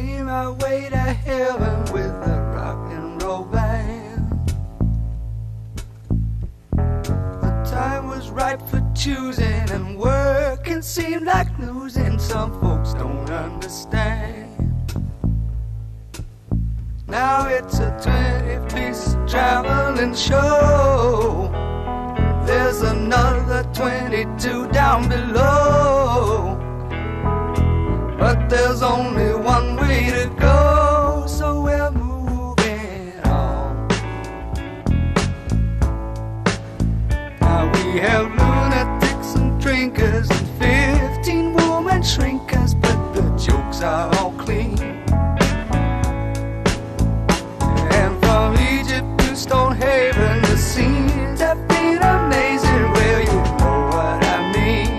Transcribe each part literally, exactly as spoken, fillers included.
see my way to heaven with a rock and roll band. The time was ripe for choosing, and working seemed like losing. Some folks don't understand. Now it's a twenty-piece traveling show. There's another twenty-two down below, but there's only one way to go, so we're moving on. Now we have lunatics and drinkers and fifteen woman shrinkers, but the jokes are all clean. And from Egypt to Stonehaven, the scenes have been amazing. Well, you know what I mean,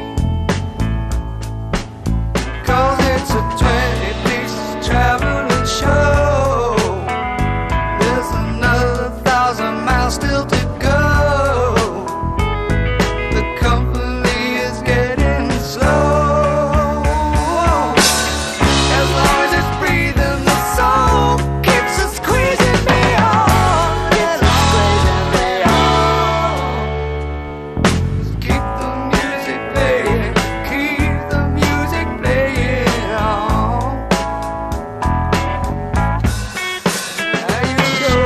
'cause it's a twenty-piece traveling show. There's another thousand miles still to go. The company is getting slow. As long as it's breathing, the soul keeps on squeezing me on. Yes, squeezing me on. Just keep the music playing, keep the music playing on. There you go.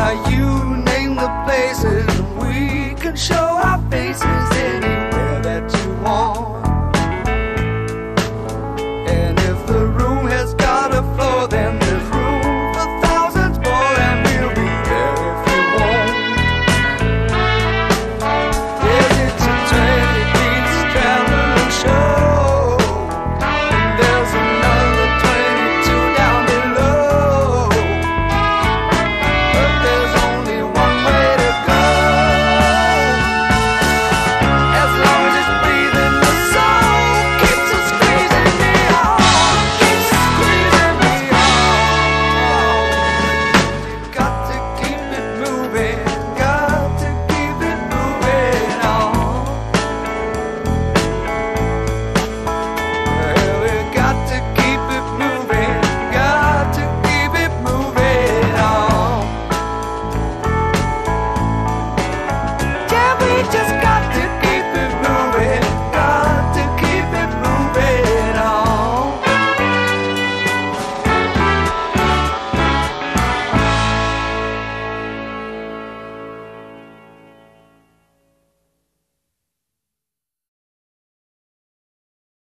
Now you name the places, we can show our faces.